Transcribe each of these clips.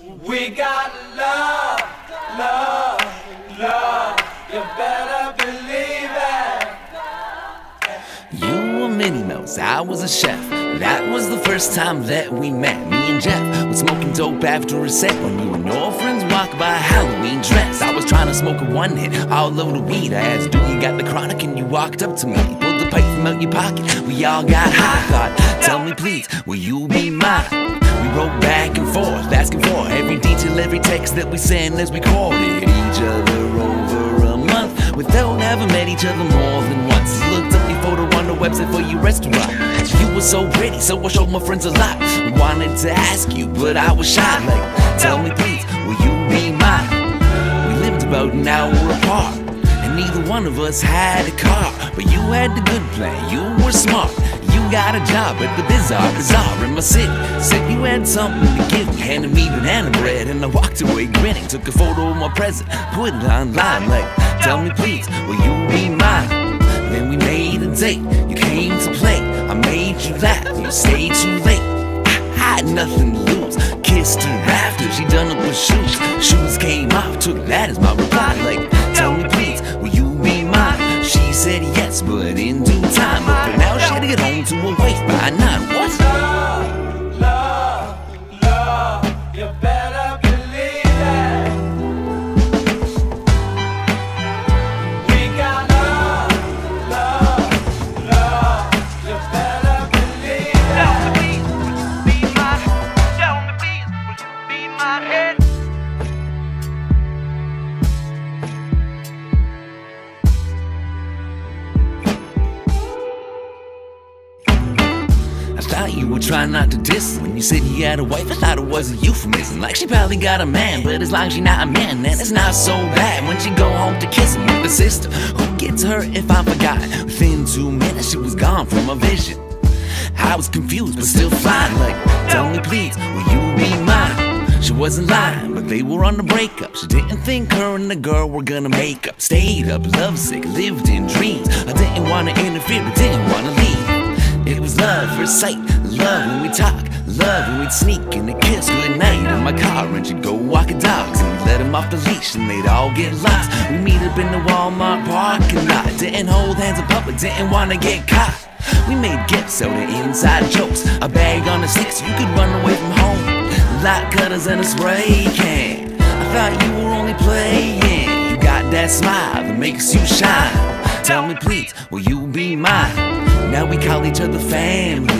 We got love, love, love. You better believe it. You were Minnie Mouse, I was a chef. That was the first time that we met. Me and Jeff was smoking dope after a set when you and all friends walked by Halloween dress. I was trying to smoke a one hit, all over the weed. I asked, do you got the chronic? And you walked up to me, pulled the pipe from out your pocket. We all got high, thought, tell me please, will you be mine? We wrote back and forth, asking for every detail, every text that we sent as we courted each other over a month without ever met each other more than once. Looked up your photo on the website for your restaurant. You were so pretty, so I showed my friends a lot. Wanted to ask you, but I was shy. Like, tell me please, will you be mine? We lived about an hour apart, and neither one of us had a car. But you had the good plan, you were smart. Got a job at the Bizarre Bazaar in my city. Said you had something to give me. Handed me banana bread and I walked away grinning. Took a photo of my present, put it online. Like, tell me please, will you be mine? Then we made a date, you came to play. I made you laugh, you stayed too late. I had nothing to lose, kissed her after. She done up with shoes, shoes came off, took that as my reply. Like, tell me please, will you be mine? She said yes, but in due time. But for now she had to get home to her wife by 9. What? Love, love, love. You better believe it. We got love, love, love. You better believe it. Tell me please, will you be my? Tell me please, will you be my head? Thought you were trying not to diss when you said you had a wife. I thought it was a euphemism, like she probably got a man. But as long as she not a man, then it's not so bad. When she go home to kiss him with her sister, who gets her if I forgot? Within 2 minutes she was gone from my vision. I was confused but still fine. Like, tell me please, will you be mine? She wasn't lying, but they were on the breakup. She didn't think her and the girl were gonna make up. Stayed up, lovesick, lived in dreams. I didn't wanna interfere, but didn't wanna leave. It was love at first sight, love when we talk, love when we'd sneak in a kiss good night in my car, and she'd go walking dogs, and we'd let them off the leash, and they'd all get lost. We meet up in the Walmart parking lot, didn't hold hands in public, didn't wanna get caught. We made gifts out of inside jokes, a bag on the sticks, you could run away from home, light cutters and a spray can. I thought you were only playing. You got that smile that makes you shine. Tell me please, will you be mine? Now we call each other family.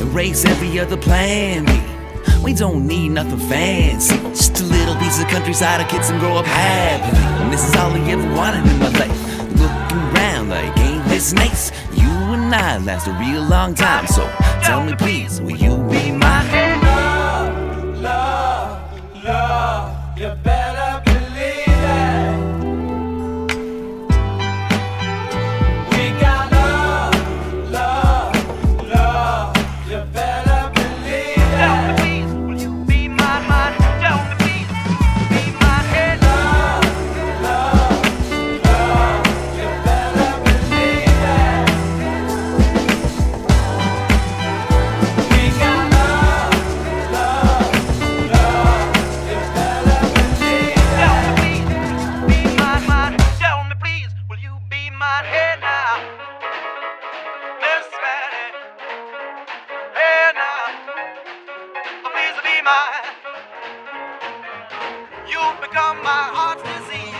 Erase every other plan B. We don't need nothing fancy, just a little piece of countryside. Our kids and grow up happily. And this is all I ever wanted in my life. Looking around like, ain't this nice? You and I last a real long time. So tell me please, will you be mine? Love, love, love. You better believe it. You've become my heart's disease.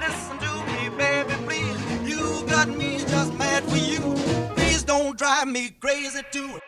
Listen to me, baby, please. You got me just mad for you. Please don't drive me crazy too.